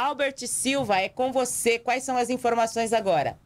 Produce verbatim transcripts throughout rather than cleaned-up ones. Albert Silva, é com você. Quais são as informações agora?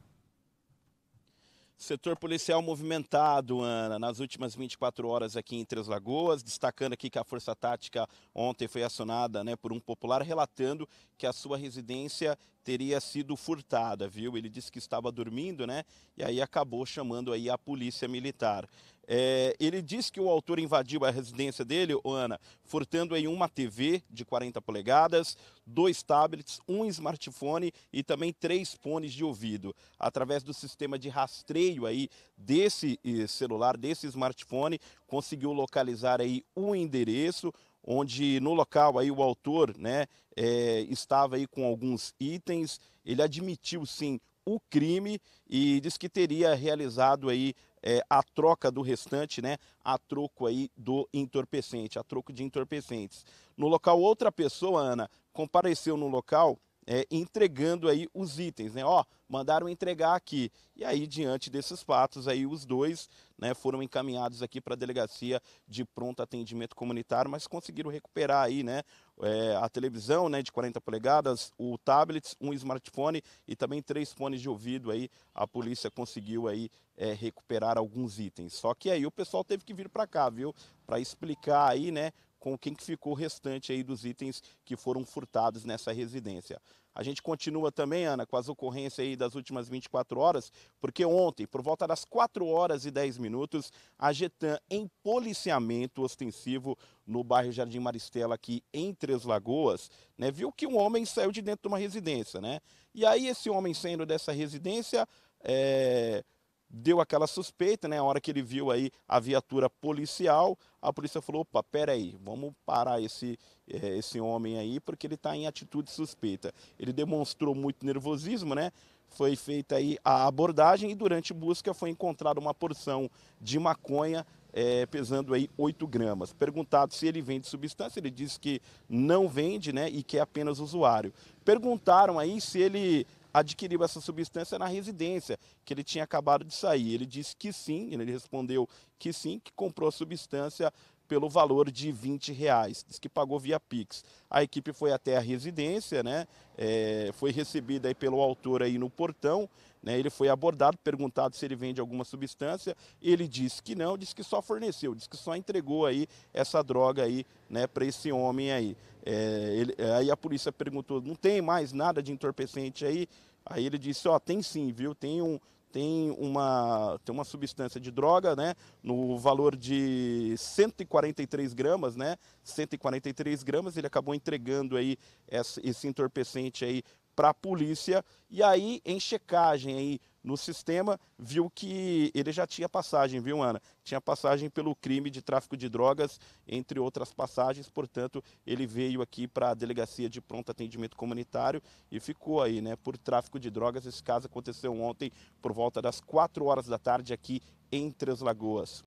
Setor policial movimentado, Ana, nas últimas vinte e quatro horas aqui em Três Lagoas, destacando aqui que a Força Tática ontem foi acionada, né, por um popular relatando que a sua residência teria sido furtada, viu? Ele disse que estava dormindo, né? E aí acabou chamando aí a Polícia Militar. É, ele diz que o autor invadiu a residência dele, Ana, furtando aí uma T V de quarenta polegadas, dois tablets, um smartphone e também três fones de ouvido. Através do sistema de rastreio aí desse celular, desse smartphone, conseguiu localizar aí um endereço, onde no local aí o autor, né, é, estava aí com alguns itens. Ele admitiu sim o crime e diz que teria realizado aí É, a troca do restante, né, a troco aí do entorpecente, a troco de entorpecentes. No local, outra pessoa, Ana, compareceu no local é, entregando aí os itens, né, ó, mandaram entregar aqui. E aí, diante desses fatos, aí os dois, né, foram encaminhados aqui para a Delegacia de Pronto Atendimento Comunitário, mas conseguiram recuperar aí, né, É, a televisão, né, de quarenta polegadas, o tablet, um smartphone e também três fones de ouvido. Aí a polícia conseguiu aí, é, recuperar alguns itens. Só que aí o pessoal teve que vir para cá, viu? Para explicar aí, né, com quem que ficou o restante aí dos itens que foram furtados nessa residência. A gente continua também, Ana, com as ocorrências aí das últimas vinte e quatro horas, porque ontem, por volta das quatro horas e dez minutos, a Getan, em policiamento ostensivo no bairro Jardim Maristela, aqui em Três Lagoas, né, viu que um homem saiu de dentro de uma residência, né? E aí esse homem saindo dessa residência, é... deu aquela suspeita, né? A hora que ele viu aí a viatura policial, a polícia falou, opa, peraí, vamos parar esse, esse homem aí, porque ele está em atitude suspeita. Ele demonstrou muito nervosismo, né? Foi feita aí a abordagem e durante busca foi encontrada uma porção de maconha, é, pesando aí oito gramas. Perguntado se ele vende substância, ele disse que não vende, né, e que é apenas usuário. Perguntaram aí se ele adquiriu essa substância na residência, que ele tinha acabado de sair. Ele disse que sim, ele respondeu que sim, que comprou a substância pelo valor de vinte reais, diz que pagou via Pix. A equipe foi até a residência, né? É, foi recebida aí pelo autor aí no portão, né? Ele foi abordado, perguntado se ele vende alguma substância, ele disse que não, disse que só forneceu, disse que só entregou aí essa droga aí, né, para esse homem aí. É, ele, aí a polícia perguntou, não tem mais nada de entorpecente aí? Aí ele disse, ó, tem sim, viu, tem um... Tem uma, tem uma substância de droga, né, no valor de cento e quarenta e três gramas, né, cento e quarenta e três gramas, ele acabou entregando aí esse entorpecente aí para a polícia, e aí em checagem aí no sistema, viu que ele já tinha passagem, viu, Ana? Tinha passagem pelo crime de tráfico de drogas, entre outras passagens, portanto, ele veio aqui para a Delegacia de Pronto Atendimento Comunitário e ficou aí, né, por tráfico de drogas. Esse caso aconteceu ontem por volta das quatro horas da tarde aqui em Três Lagoas.